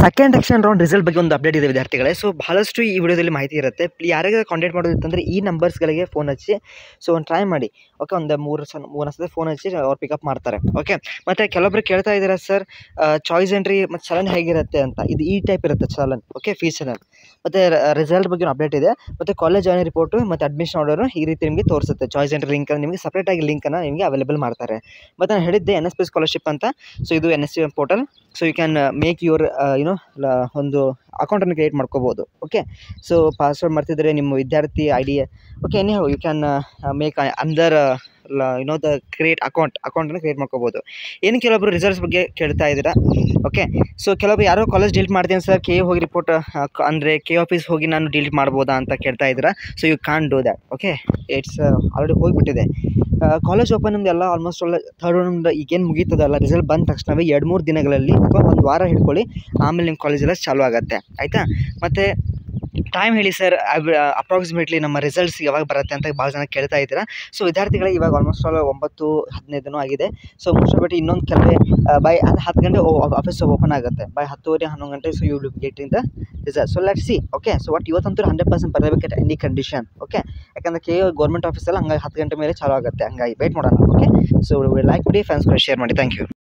Second action round result ಬಗ್ಗೆ ಒಂದು update ಇದೆ ವಿದ್ಯಾರ್ಥಿಗಳೇ. ಸೊ ಬಹಳಷ್ಟು ಈ ವಿಡಿಯೋದಲ್ಲಿ ಮಾಹಿತಿ ಇರುತ್ತೆ. ಯಾರಿಗಾದ್ರೂ ಕಾಂಟ್ಯಾಕ್ಟ್ ಮಾಡೋದಿತ್ತಂದರೆ ಈ ನಂಬರ್ಸ್ಗಳಿಗೆ ಫೋನ್ ಹಚ್ಚಿ. ಸೊ ಒಂದು ಟ್ರೈ ಮಾಡಿ ಓಕೆ, ಒಂದು ಮೂರು ಸಲ ಫೋನ್ ಹಚ್ಚಿ ಅವ್ರು ಪಿಕಪ್ ಮಾಡ್ತಾರೆ. ಓಕೆ, ಮತ್ತು ಕೆಲವೊಬ್ರು ಕೇಳ್ತಾ ಇದ್ದೀರಾ ಸರ್ ಚಾಯ್ಸ್ ಎಂಟ್ರಿ ಮತ್ತು ಚಲನ್ ಹೇಗಿರುತ್ತೆ ಅಂತ. ಇದು ಈ ಟೈಪ್ ಇರುತ್ತೆ ಚಲನ್. ಓಕೆ, ಫೀಸ್ ಚಲನ್ ಮತ್ತು ರಿಸಲ್ಟ್ ಬಗ್ಗೆ ಅಪ್ಡೇಟ್ ಇದೆ. ಮತ್ತು ಕಾಲೇಜ್ ಜಾಯ್ನಿಂಗ್ ರಿಪೋರ್ಟು ಮತ್ತು ಅಡ್ಮಿಷನ್ ಆರ್ಡರು ಈ ರೀತಿ ನಿಮಗೆ ತೋರಿಸುತ್ತೆ. ಚಾಯ್ಸ್ ಎಂಟ್ರಿ ಲಿಂಕ್ ನಿಮಗೆ ಸಪ್ರೇಟಾಗಿ ಲಿಂಕನ್ನು ನಿಮಗೆ ಅವೈಲೇಬಲ್ ಮಾಡ್ತಾರೆ. ಮತ್ತು ನಾನು ಹೇಳಿದ್ದೆ ಎನ್ ಎಸ್ ಪಿ ಸ್ಕಾಲರ್ಶಿಪ್ ಅಂತ. ಸೊ ಇದು N S P portal. So you can make your ಒಂದು ಅಕೌಂಟನ್ನು ಕ್ರಿಯೇಟ್ ಮಾಡ್ಕೋಬೋದು. ಓಕೆ, ಸೊ ಪಾಸ್ವರ್ಡ್ ಮಾಡ್ತಿದ್ರೆ ನಿಮ್ಮ ವಿದ್ಯಾರ್ಥಿ I D. Okay, anyhow you can make ಅಂದರ್ ದ ಕ್ರಿಯೇಟ್ ಅಕೌಂಟನ್ನು ಕ್ರಿಯೇಟ್ ಮಾಡ್ಕೋಬೋದು. ಏನು ಕೆಲವೊಬ್ರು ರಿಸಲ್ಟ್ಸ್ ಬಗ್ಗೆ ಕೇಳ್ತಾ ಇದ್ದೀರಾ. ಓಕೆ, ಸೊ ಕೆಲವೊಬ್ರು ಯಾರೋ ಕಾಲೇಜ್ ಡಿಲೀಟ್ ಮಾಡ್ತೀನಿ ಸರ್, ಕೆ ಹೋಗಿ ರಿಪೋರ್ಟ್ ಅಂದರೆ ಕೆ ಆಫೀಸ್ ಹೋಗಿ ನಾನು ಡಿಲೀಟ್ ಮಾಡ್ಬೋದಾ ಅಂತ ಕೇಳ್ತಾ ಇದ್ದೀರಾ. So you can do that. Okay, it's already ಹೋಗಿಬಿಟ್ಟಿದೆ. ಕಾಲೇಜ್ ಓಪನ್ ನಮ್ದು ಎಲ್ಲ ಆಲ್ಮೋಸ್ಟ್ ಎಲ್ಲ ಥರ್ಡ್ ರೌಂಡ್ ಈಗೇನು ಮುಗೀತದಲ್ಲ, ರಿಸಲ್ಟ್ ಬಂದ ತಕ್ಷಣವೇ 2-3 ದಿನಗಳಲ್ಲಿ ಅಥವಾ ಒಂದು ವಾರ ಹಿಡ್ಕೊಳ್ಳಿ, ಆಮೇಲೆ ನಿಮ್ಮ ಕಾಲೇಜೆಲ್ಲ ಚಾಲು ಆಗುತ್ತೆ. ಆಯಿತಾ? ಮತ್ತು ಟೈಮ್ ಹೇಳಿ ಸರ್, ಅಪ್ರಾಕ್ಸಿಮೇಟ್ಲಿ ನಮ್ಮ ರಿಸಲ್ಟ್ಸ್ ಯಾವಾಗ ಬರುತ್ತೆ ಅಂತ ಭಾಳ ಜನ ಕೇಳ್ತಾ ಇದ್ದೀರಾ. ಸೊ ವಿದ್ಯಾರ್ಥಿಗಳಿಗೆ ಇವಾಗ ಆಲ್ಮೋಸ್ಟ್ ಆಲ್ 9-15 ಆಗಿದೆ. ಸೊ ಮೋಸ್ಟ್ ಬಿಟ್ಟು ಇನ್ನೊಂದು ಕೆಲವೇ ಬೈ 10 ಗಂಟೆ ಆಫೀಸ್ ಓಪನ್ ಆಗುತ್ತೆ, ಬೈ 10:30-11 ಗಂಟೆ. So you will be getting the result. So let see. Okay, so ಒಟ್ಟು ಇವತ್ತಂತೂ 100% ಬರಬೇಕು ಅಟ್ ಎನಿ ಕಂಡೀಷನ್. ಓಕೆ, ಯಾಕಂದರೆ ಕೆ ಗೌರ್ಮೆಂಟ್ ಆಫೀಸಲ್ಲಿ ಹಂಗಾಗಿ 10 ಗಂಟೆ ಮೇಲೆ ಚಾಲು ಆಗುತ್ತೆ, ಹಂಗಾಗಿ ವೇಟ್ ಮಾಡೋಣ. ಓಕೆ, ಸೊ ಲೈಕ್ ಮಾಡಿ, ಫ್ರೆಂಡ್ಸ್ಗಳು ಶೇರ್ ಮಾಡಿ. Thank you.